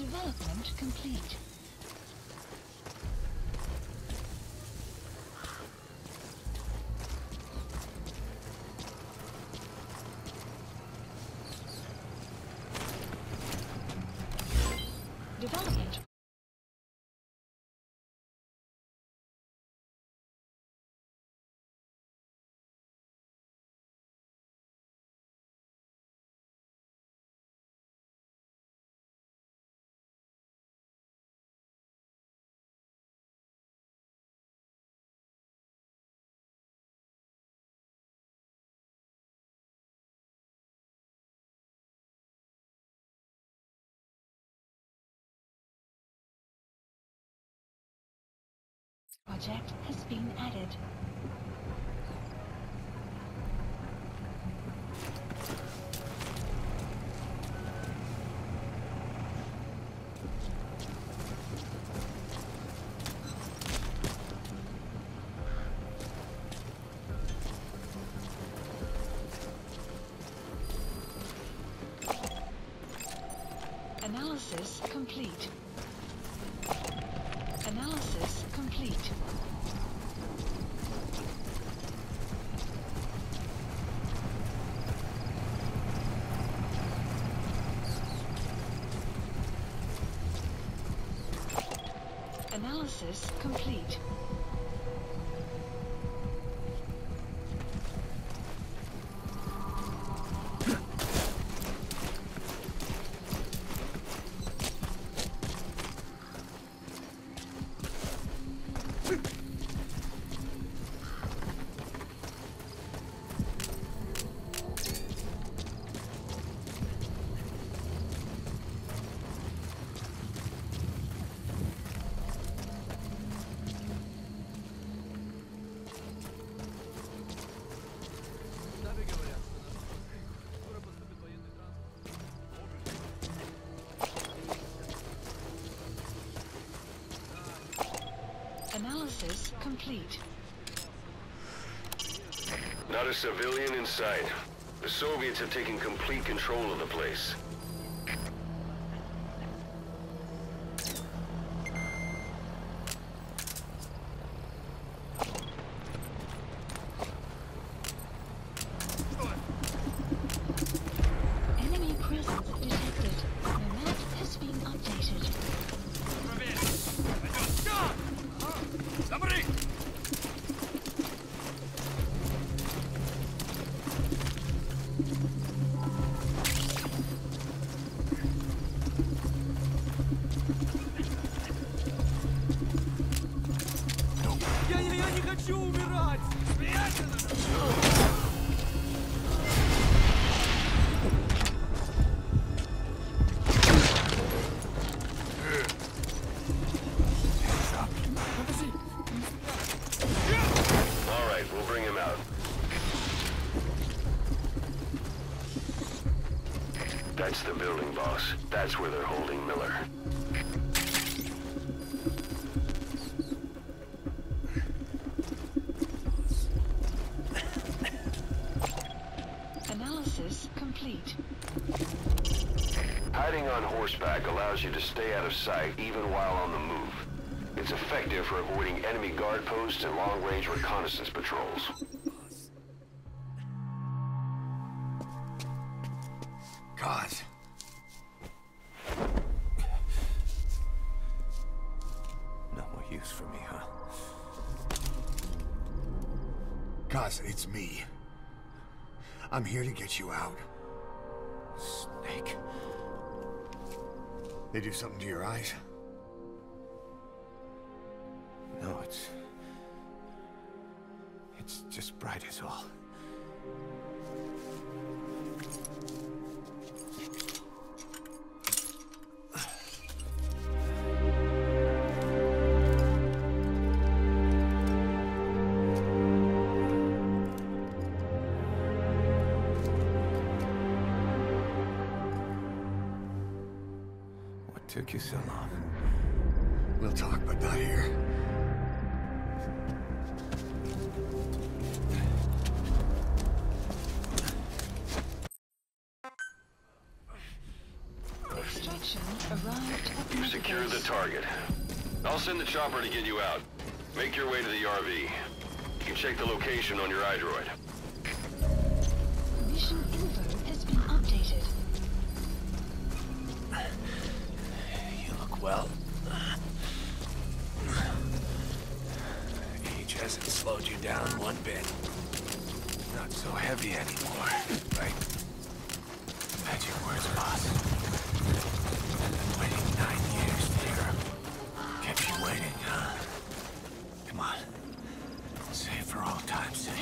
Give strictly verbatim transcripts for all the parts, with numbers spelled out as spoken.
Development complete. Development. Project has been added. Analysis complete. Analysis complete. Analysis complete. Analysis complete. Not a civilian in sight. The Soviets have taken complete control of the place. Enemy presence detected. The map has been updated. Somebody! Я, я, я не хочу умирать! Смеяться надо! That's the building, boss. That's where they're holding Miller. Analysis complete. Hiding on horseback allows you to stay out of sight even while on the move. It's effective for avoiding enemy guard posts and long-range reconnaissance patrols. God. No more use for me, huh? Kaz, it's me. I'm here to get you out. Snake. They do something to your eyes? No, it's... It's just bright as all. Took you so long. We'll talk, but not here. Extraction arrived at Multibase. Secure the target. I'll send the chopper to get you out. Make your way to the R V. You can check the location on your iDroid. Mission info has been updated. You look well. Age hasn't slowed you down one bit. Not so heavy anymore, right? Magic words, boss. I've been waiting nine years for you. Kept you waiting, huh? Come on. Say it for all time's sake.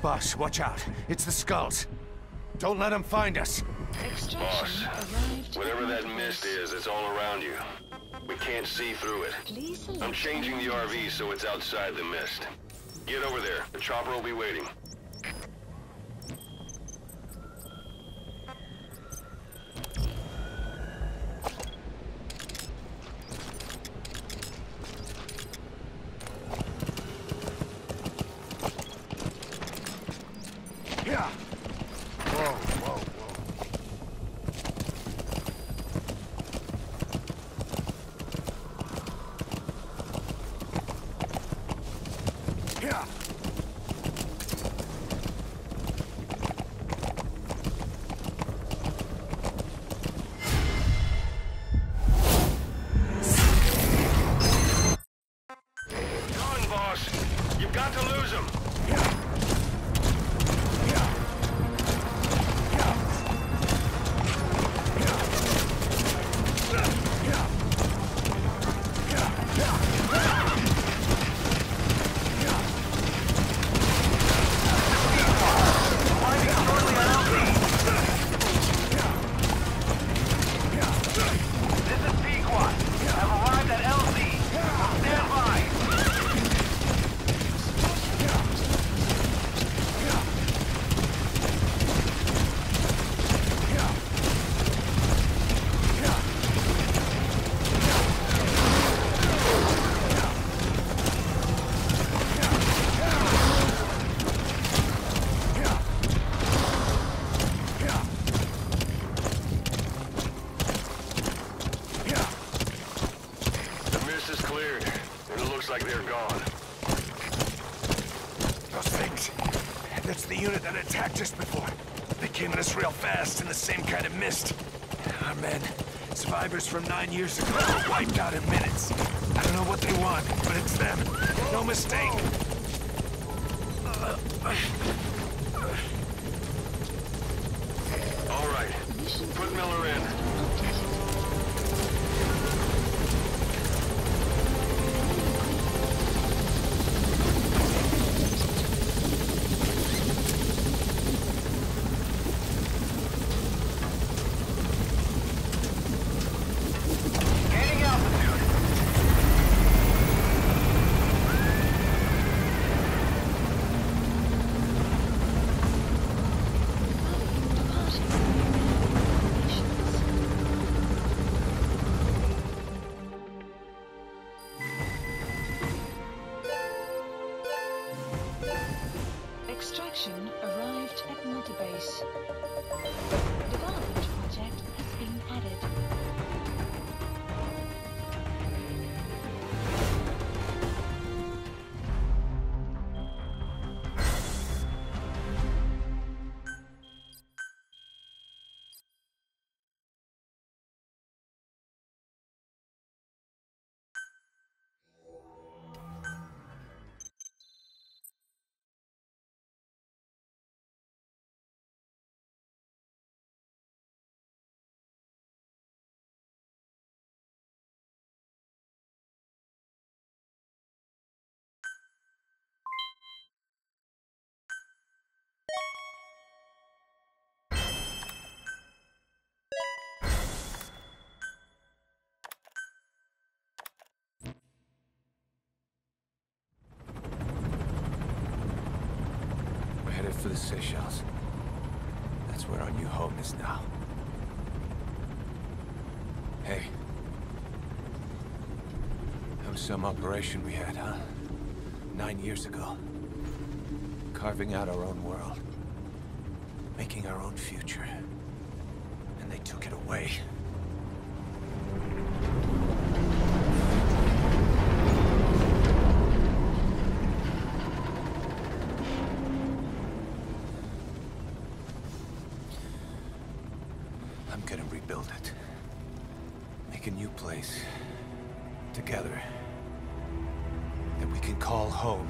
Boss, watch out. It's the skulls. Don't let them find us. Boss, whatever that mist is, it's all around you. We can't see through it. I'm changing the R V so it's outside the mist. Get over there. The chopper will be waiting. Just before. They came at us real fast in the same kind of mist. Our men, survivors from nine years ago, were wiped out in minutes. I don't know what they want, but it's them. No mistake. All right, put Miller in. Multibase. Development project has been added. We're headed for the Seychelles. That's where our new home is now. Hey. That was some operation we had, huh? Nine years ago. Carving out our own world. Making our own future. And they took it away. I'm gonna rebuild it. Make a new place. Together. That we can call home.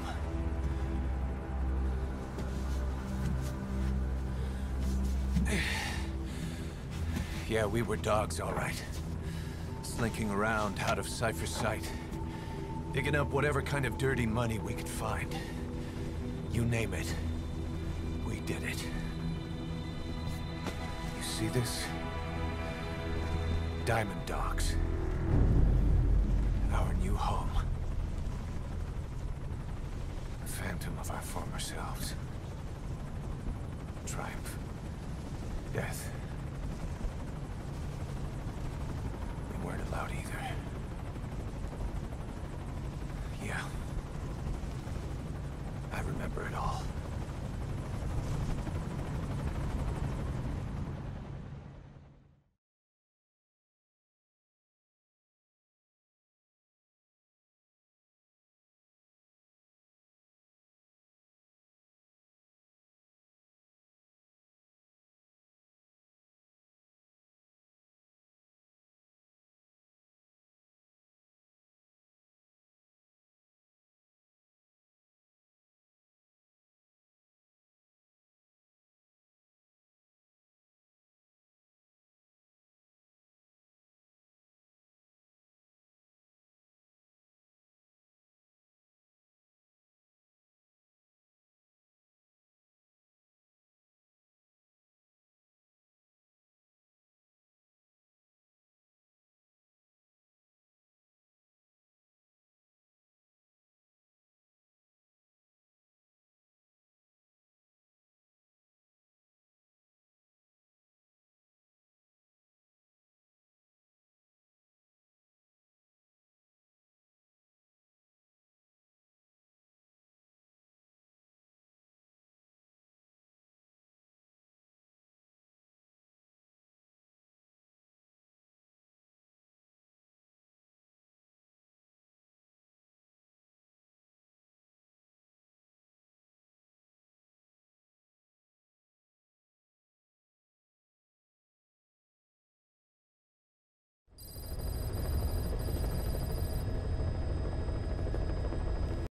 Yeah, we were dogs, all right. Slinking around, out of sight for sight. Digging up whatever kind of dirty money we could find. You name it, we did it. You see this? Diamond Dogs. Our new home. A phantom of our former selves. Triumph. Death. Allowed either. Yeah. I remember it all.